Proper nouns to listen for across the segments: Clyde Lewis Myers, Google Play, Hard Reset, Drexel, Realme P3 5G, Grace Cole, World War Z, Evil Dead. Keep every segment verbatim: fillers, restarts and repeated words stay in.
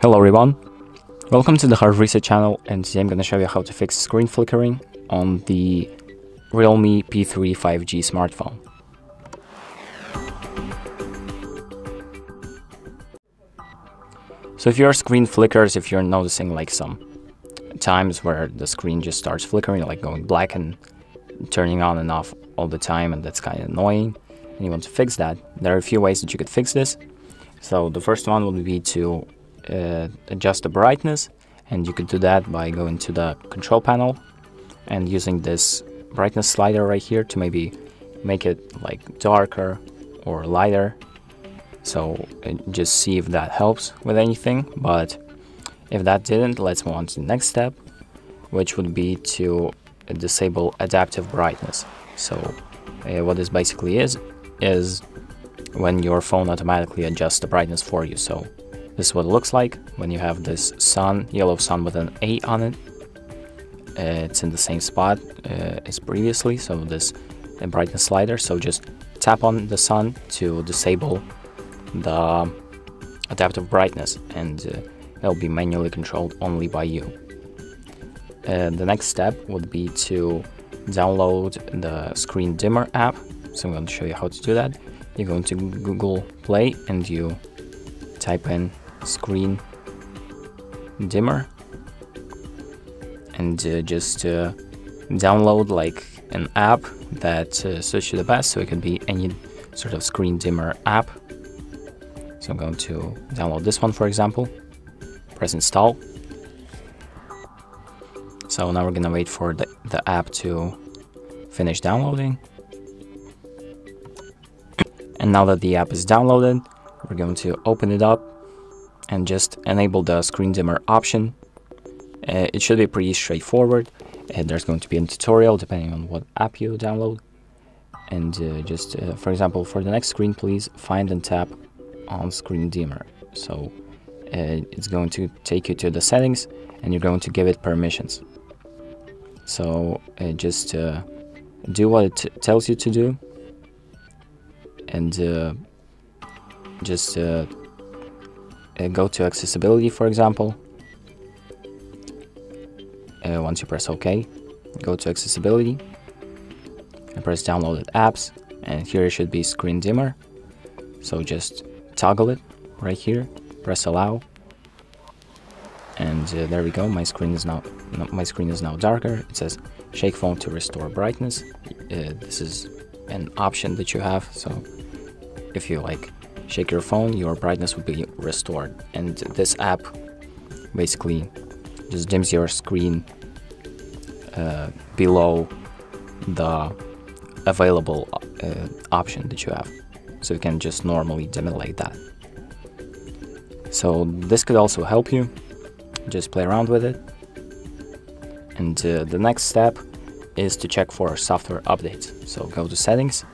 Hello everyone, welcome to the Hard Reset channel, and today I'm gonna show you how to fix screen flickering on the Realme P three five G smartphone. So if your screen flickers, if you're noticing like some times where the screen just starts flickering, like going black and turning on and off all the time, and that's kind of annoying and you want to fix that, there are a few ways that you could fix this. So the first one would be to Uh, adjust the brightness, and you could do that by going to the control panel and using this brightness slider right here to maybe make it like darker or lighter. So uh, just see if that helps with anything, but if that didn't, let's move on to the next step, which would be to disable adaptive brightness. So uh, what this basically is is when your phone automatically adjusts the brightness for you. So this is what it looks like when you have this sun, yellow sun with an A on it. Uh, it's in the same spot uh, as previously, so this uh, brightness slider. So just tap on the sun to disable the adaptive brightness, and uh, it'll be manually controlled only by you. Uh, the next step would be to download the Screen Dimmer app. So I'm going to show you how to do that. You're going to Google Play and you type in Screen Dimmer, and uh, just uh, download like an app that uh, suits you the best. So it could be any sort of screen dimmer app. So I'm going to download this one, for example. Press install. So now we're gonna wait for the, the app to finish downloading. And now that the app is downloaded, we're going to open it up and just enable the screen dimmer option. Uh, it should be pretty straightforward, and there's going to be a tutorial depending on what app you download. And uh, just uh, for example, for the next screen, please find and tap on Screen Dimmer. So uh, it's going to take you to the settings, and you're going to give it permissions. So uh, just uh, do what it tells you to do, and uh, just uh, uh, go to accessibility, for example. Uh, once you press OK, go to accessibility and press downloaded apps, and here it should be Screen Dimmer. So just toggle it right here, press allow, and uh, there we go. My screen is now no, my screen is now darker. It says shake phone to restore brightness. Uh, this is an option that you have, so if you like shake your phone, your brightness will be restored. And this app basically just dims your screen uh, below the available uh, option that you have. So you can just normally dim it like that. So this could also help you. Just play around with it. And uh, the next step is to check for software updates. So go to settings.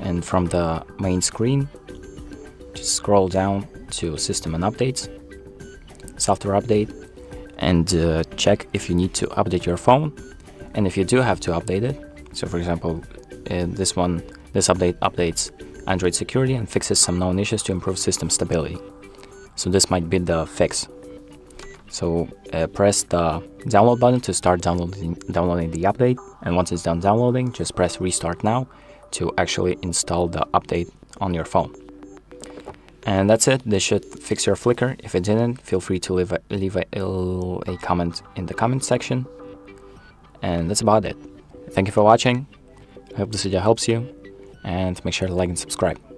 And from the main screen, just scroll down to System and Updates, Software Update, and uh, check if you need to update your phone, and if you do have to update it. So for example, uh, this one, this update updates Android security and fixes some known issues to improve system stability. So this might be the fix. So uh, press the download button to start downloading, downloading the update, and once it's done downloading, just press Restart Now to actually install the update on your phone. And that's it. This should fix your flicker. If it didn't, feel free to leave a, leave a, a comment in the comment section. And that's about it. Thank you for watching. I hope this video helps you, and make sure to like and subscribe.